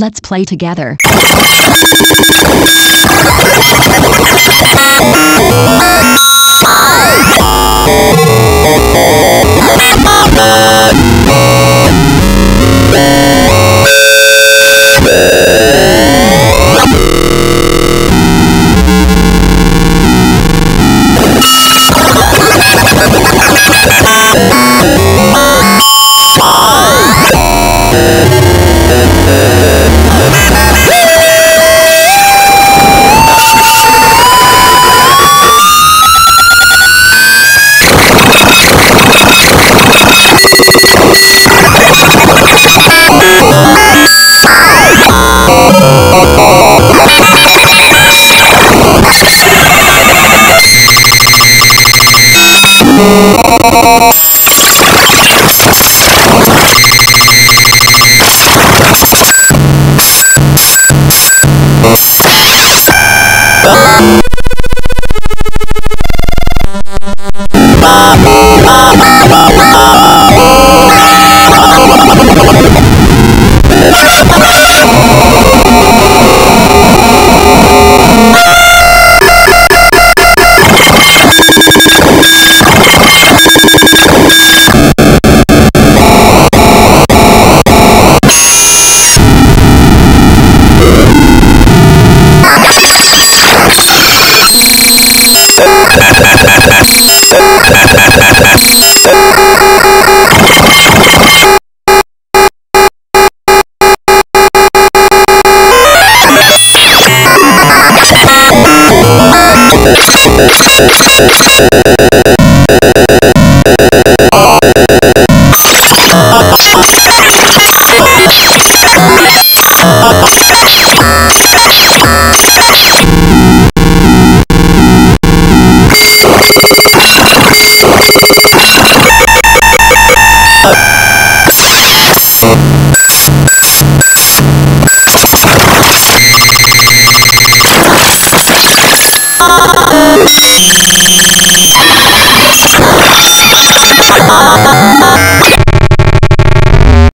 Let's play together.